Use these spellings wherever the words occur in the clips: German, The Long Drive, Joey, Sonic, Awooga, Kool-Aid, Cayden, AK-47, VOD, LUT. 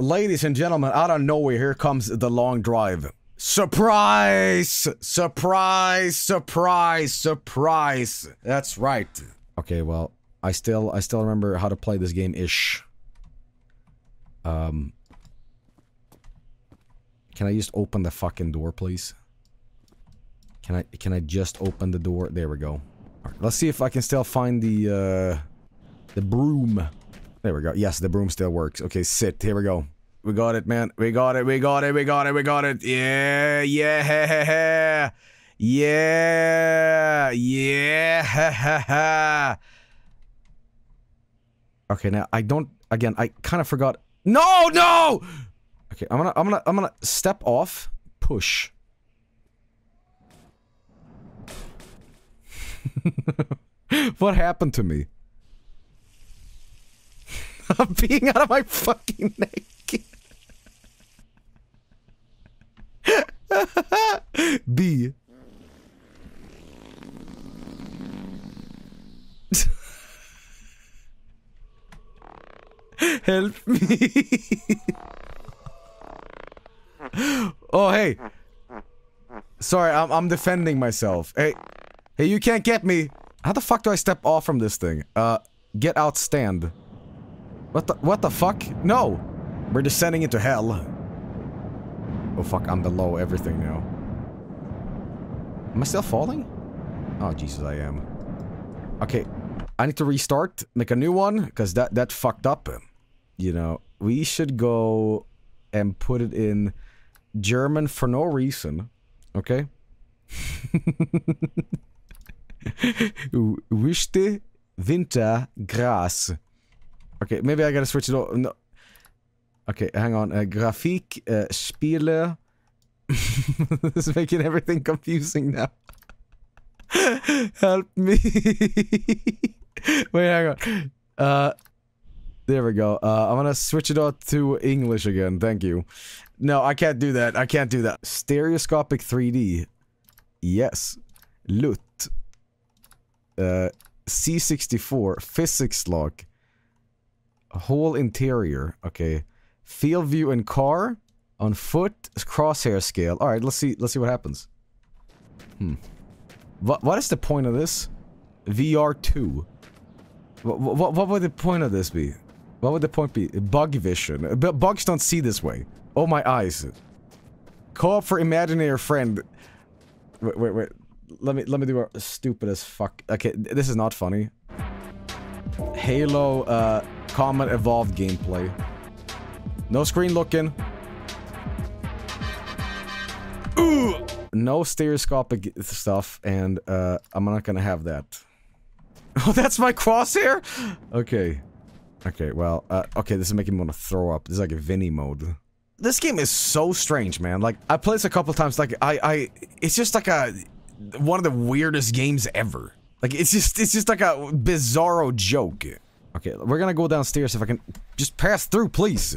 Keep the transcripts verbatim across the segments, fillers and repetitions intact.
Ladies and gentlemen, out of nowhere, here comes The Long Drive. Surprise! Surprise! Surprise! Surprise! That's right. Okay, well, I still, I still remember how to play this game-ish. Um... Can I just open the fucking door, please? Can I, can I just open the door? There we go. All right, let's see if I can still find the, uh... the broom. There we go. Yes, the broom still works. Okay, sit. Here we go. We got it, man. We got it. We got it. We got it. We got it. Yeah. Yeah. Yeah. Yeah. Okay, now I don't. Again, I kind of forgot. No, no. Okay, I'm gonna, I'm gonna, I'm gonna step off. Push. What happened to me? I'm peeing out of my fucking neck. B. Help me. Oh, hey. Sorry, I'm, I'm defending myself. Hey. Hey, you can't get me. How the fuck do I step off from this thing? Uh, get out, stand. What the- what the fuck? No! We're descending into hell. Oh fuck, I'm below everything now. Am I still falling? Oh Jesus, I am. Okay, I need to restart, make a new one, because that- that fucked up. You know, we should go and put it in German for no reason. Okay? Wischte Winter Gras. Okay, maybe I gotta switch it over. No. Okay, hang on. Uh, grafik, uh, Spiele. This is making everything confusing now. Help me. Wait, hang on. Uh, there we go. Uh, I'm gonna switch it out to English again. Thank you. No, I can't do that. I can't do that. Stereoscopic three D. Yes. L U T. Uh, C sixty-four. Physics lock. Whole interior. Okay, field view and car on foot crosshair scale. All right, let's see. Let's see what happens. Hmm. What What is the point of this? V R two. What What What would the point of this be? What would the point be? Bug vision. But bugs don't see this way. Oh my eyes. Co-op for imaginary friend. Wait wait wait. Let me Let me do a stupid as fuck. Okay, this is not funny. Halo. Uh. Common evolved gameplay. No screen looking. Ooh! No stereoscopic stuff, and uh, I'm not gonna have that. Oh, that's my crosshair? Okay. Okay, well, uh, okay, this is making me want to throw up. This is like a Vinny mode. This game is so strange, man. Like, I played this a couple times, like, I, I, it's just like a, one of the weirdest games ever. Like, it's just, it's just like a bizarro joke. Okay, we're gonna go downstairs if I can just pass through, please.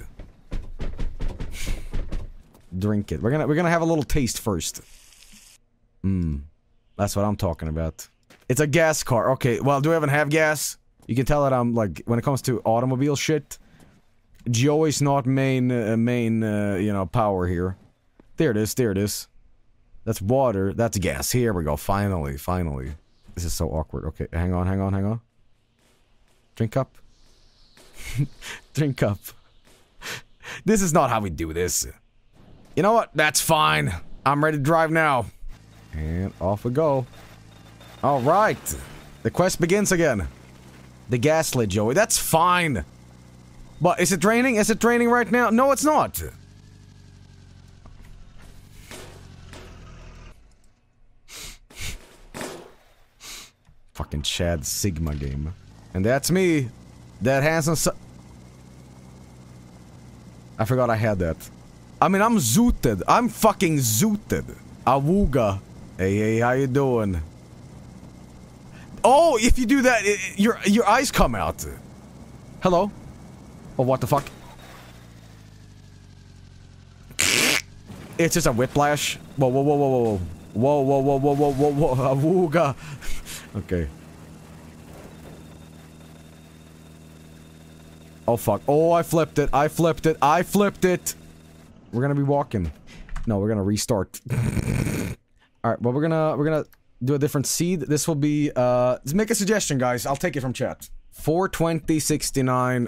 Drink it. We're gonna we're gonna have a little taste first. Mmm. That's what I'm talking about. It's a gas car. Okay, well, do I even have gas? You can tell that I'm like when it comes to automobile shit. Joey's not main uh, main uh, you know, power here. There it is, there it is. That's water, that's gas. Here we go. Finally, finally. This is so awkward. Okay, hang on, hang on, hang on. Drink up. Drink up. This is not how we do this. You know what? That's fine. I'm ready to drive now. And off we go. Alright. The quest begins again. The gas lid, Joey. That's fine. But is it draining? Is it draining right now? No, it's not. Fucking Chad Sigma game. And that's me. That handsome so- I forgot I had that. I mean, I'm zooted. I'm fucking zooted. Awooga. Hey, hey, how you doing? Oh, if you do that, it, it, your your eyes come out. Hello. Oh, what the fuck? It's just a whiplash. Whoa, whoa, whoa, whoa, whoa, whoa, whoa, whoa, whoa, whoa, whoa, whoa, whoa. Awooga. Okay. Oh fuck. Oh, I flipped it. I flipped it. I flipped it. We're gonna be walking. No, we're gonna restart. Alright, well, we're gonna we're gonna do a different seed. This will be uh make a suggestion, guys. I'll take it from chat. four twenty sixty-nine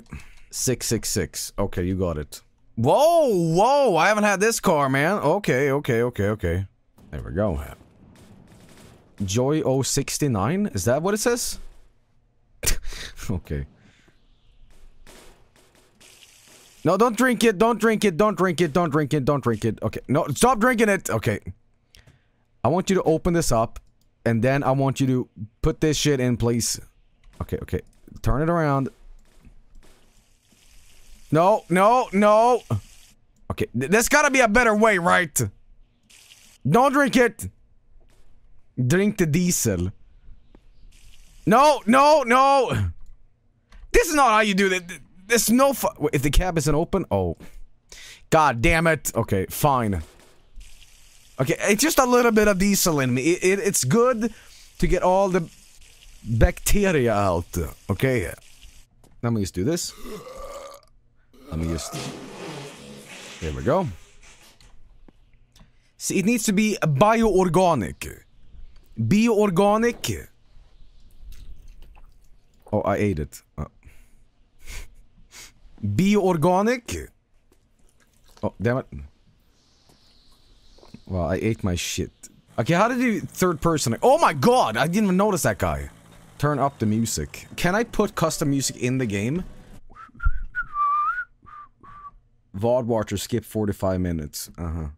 six six six. Okay, you got it. Whoa, whoa, I haven't had this car, man. Okay, okay, okay, okay. There we go. Joy oh sixty-nine? Is that what it says? Okay. No, don't drink it, don't drink it, don't drink it, don't drink it, don't drink it. Okay, no, stop drinking it! Okay. I want you to open this up, and then I want you to put this shit in, please. Okay, okay. Turn it around. No, no, no! Okay, there's gotta be a better way, right? Don't drink it! Drink the diesel. No, no, no! This is not how you do that. There's no fu- Wait, if the cab isn't open? Oh. God damn it. Okay, fine. Okay, it's just a little bit of diesel in me. It, it, it's good to get all the bacteria out. Okay. Let me just do this. Let me just... There we go. See, it needs to be bioorganic. Bioorganic. Oh, I ate it. Oh. Bioorganic. Oh, damn it. Well, I ate my shit. Okay, how did you third person? Oh my god, I didn't even notice that guy. Turn up the music. Can I put custom music in the game? V O D watcher skip forty-five minutes. Uh-huh.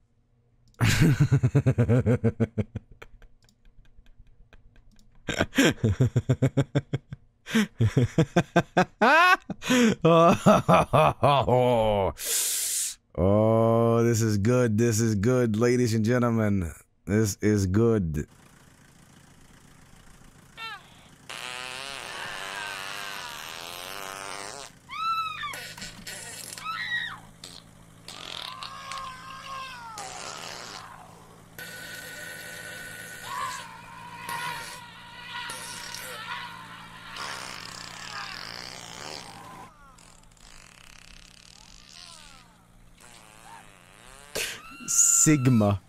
oh, oh, this is good. This is good, ladies and gentlemen. This is good. Sigma.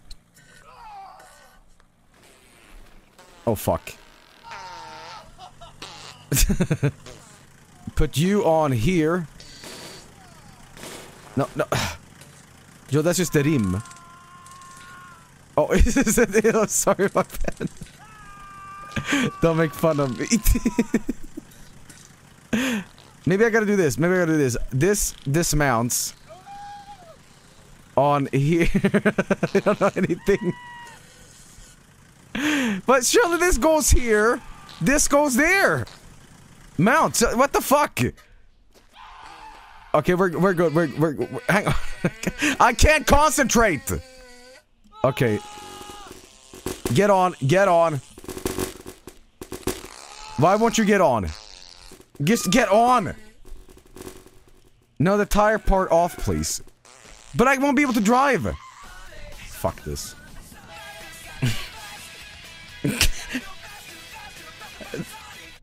Oh fuck. Put you on here. No, no. Yo, that's just the rim. Oh, is this it? I'm sorry about that. Don't make fun of me. Maybe I gotta do this. Maybe I gotta do this. This dismounts. On here. I don't know anything. But surely this goes here. This goes there. Mount. What the fuck? Okay, we're we're good. We're we're, we're hang on. I can't concentrate. Okay. Get on. Get on. Why won't you get on? Just get on. No, the tire part off, please. But I won't be able to drive! Fuck this.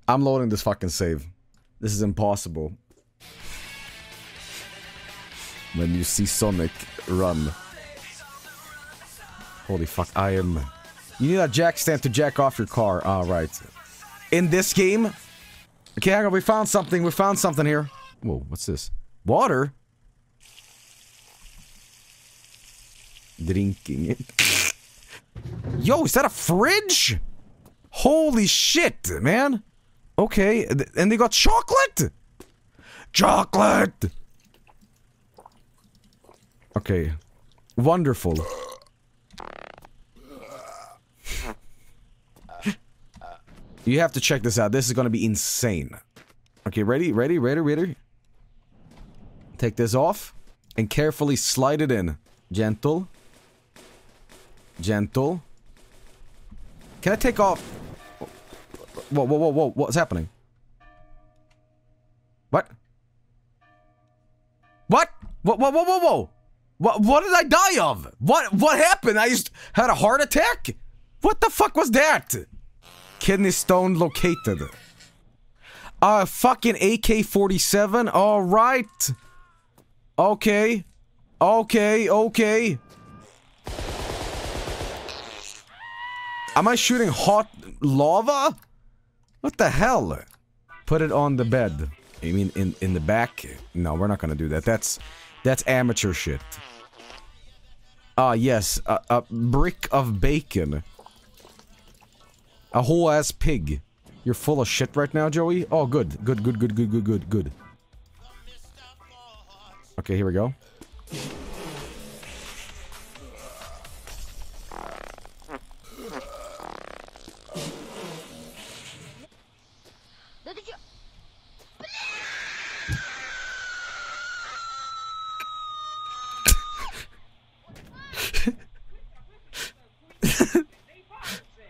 I'm loading this fucking save. This is impossible. When you see Sonic, run. Holy fuck, I am... You need a jack stand to jack off your car. Ah, right. In this game? Okay, hang on, we found something, we found something here. Whoa, what's this? Water? Drinking it. Yo, is that a fridge? Holy shit, man. Okay, and they got chocolate? Chocolate! Okay. Wonderful. You have to check this out. This is gonna be insane. Okay, ready, ready, ready, ready? Take this off and carefully slide it in. Gentle. Gentle. Can I take off? Whoa, whoa, whoa, whoa, what's happening? What? What? Whoa, whoa, whoa, whoa, whoa! What, what did I die of? What, what happened? I just had a heart attack? What the fuck was that? Kidney stone located. Uh, fucking A K forty-seven. All right. Okay. Okay. Okay. Am I shooting hot lava? What the hell? Put it on the bed. You mean in in the back? No, we're not gonna do that. That's that's amateur shit. Ah, yes, a, a brick of bacon. A whole ass pig. You're full of shit right now, Joey? Oh, good. Good, good, good, good, good, good, good. Okay, here we go.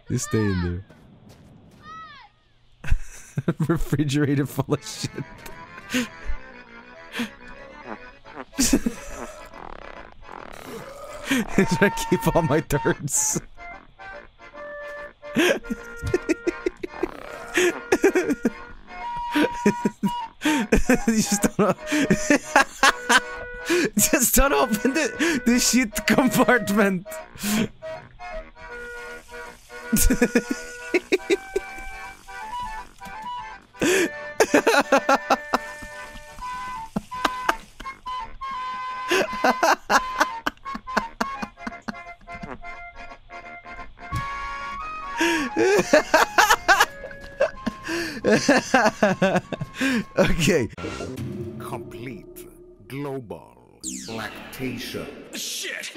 Just stay in there. Refrigerator full of shit. I keep all my turds. Just don't. Just don't open the the shit compartment. Okay. Complete global lactation. Shit.